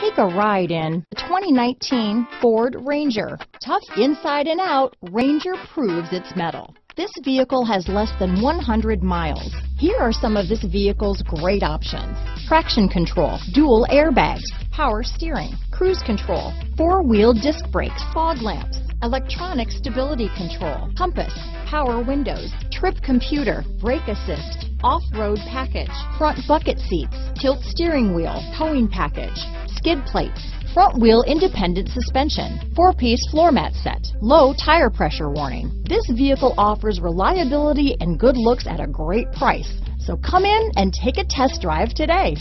Take a ride in the 2019 Ford Ranger. Tough inside and out, Ranger proves its mettle. This vehicle has less than 100 miles. Here are some of this vehicle's great options: traction control, dual airbags, power steering, cruise control, four-wheel disc brakes, fog lamps, electronic stability control, compass, power windows, trip computer, brake assist, off-road package, front bucket seats, tilt steering wheel, towing package, skid plates, front wheel independent suspension, four-piece floor mat set, low tire pressure warning. This vehicle offers reliability and good looks at a great price. So come in and take a test drive today.